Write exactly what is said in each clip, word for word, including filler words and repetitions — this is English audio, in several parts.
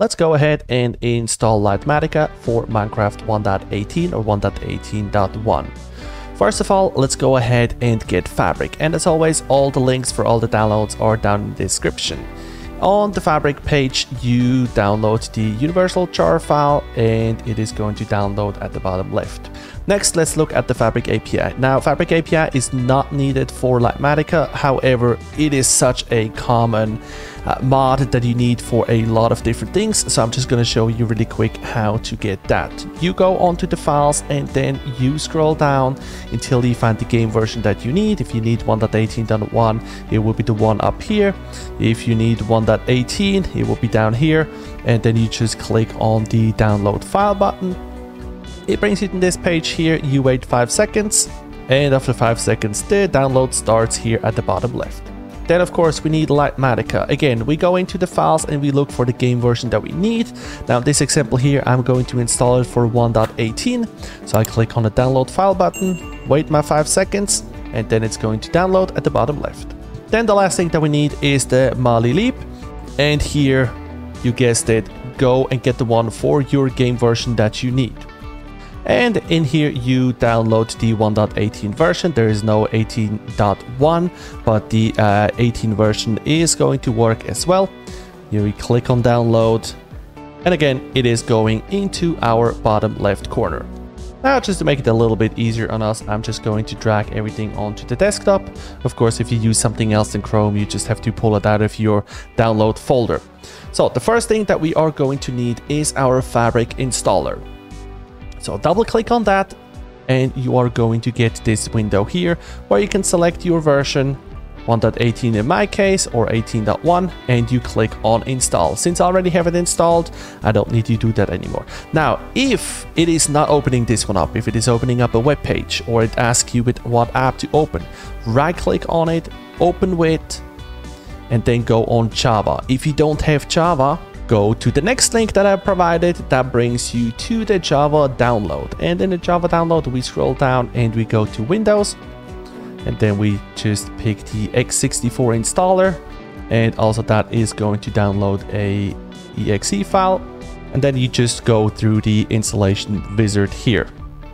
Let's go ahead and install Litematica for Minecraft one point eighteen or one point eighteen point one. First of all, let's go ahead and get Fabric. And as always, all the links for all the downloads are down in the description. On the Fabric page, you download the universal jar file and it is going to download at the bottom left. Next, let's look at the Fabric A P I. Now, Fabric A P I is not needed for Litematica. However, it is such a common uh, mod that you need for a lot of different things. So I'm just going to show you really quick how to get that. You go onto the files and then you scroll down until you find the game version that you need. If you need one point eighteen point one, it will be the one up here. If you need one point eighteen, it will be down here, and then you just click on the download file button. It brings you to this page here. You wait five seconds, and after five seconds the download starts here at the bottom left. Then of course we need Litematica. Again, we go into the files and we look for the game version that we need. Now this example here, I'm going to install it for one point eighteen, so I click on the download file button, wait my five seconds, and then it's going to download at the bottom left. Then the last thing that we need is the Malilib, and here, you guessed it, go and get the one for your game version that you need. And in here you download the one point eighteen version. There is no eighteen point one, but the uh, eighteen version is going to work as well. You click on download, and again it is going into our bottom left corner. Now, just to make it a little bit easier on us, I'm just going to drag everything onto the desktop. Of course, if you use something else than Chrome, you just have to pull it out of your download folder. So the first thing that we are going to need is our Fabric installer. So double click on that, and you are going to get this window here where you can select your version, one point eighteen in my case, or eighteen point one, and you click on install. Since I already have it installed, I don't need to do that anymore. Now, if it is not opening this one up, if it is opening up a web page, or it asks you with what app to open, right click on it, open with, and then go on Java. If you don't have Java, go to the next link that I provided. That brings you to the Java download, and in the Java download we scroll down and we go to Windows, and then we just pick the x sixty-four installer, and also that is going to download a exe file, and then you just go through the installation wizard here.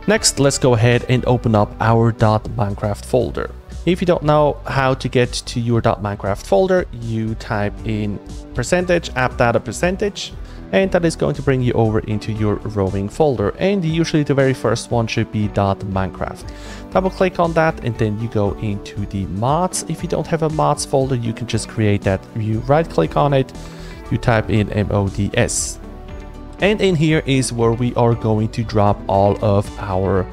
Next, let's go ahead and open up our .minecraft folder. If you don't know how to get to your .minecraft folder, you type in percentage appdata percentage, and that is going to bring you over into your roaming folder, and usually the very first one should be .minecraft. Double click on that, and then you go into the mods. If you don't have a mods folder, you can just create that. You right click on it, you type in mods, and in here is where we are going to drop all of our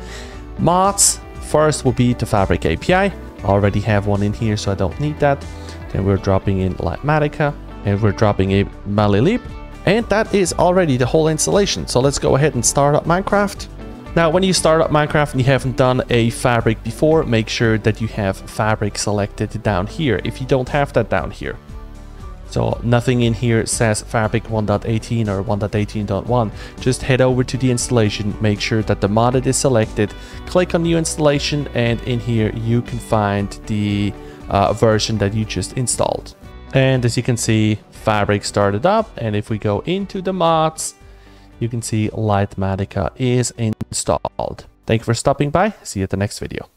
mods. First will be the Fabric A P I. I already have one in here, so I don't need that. Then we're dropping in Litematica, and we're dropping a Malilib. And that is already the whole installation. So let's go ahead and start up Minecraft. Now, when you start up Minecraft and you haven't done a Fabric before, make sure that you have Fabric selected down here if you don't have that down here. So nothing in here says Fabric one point eighteen or one point eighteen point one. Just head over to the installation, make sure that the modded is selected, click on new installation, and in here you can find the uh, version that you just installed. And as you can see, Fabric started up, and if we go into the mods, you can see Litematica is installed. Thank you for stopping by. See you at the next video.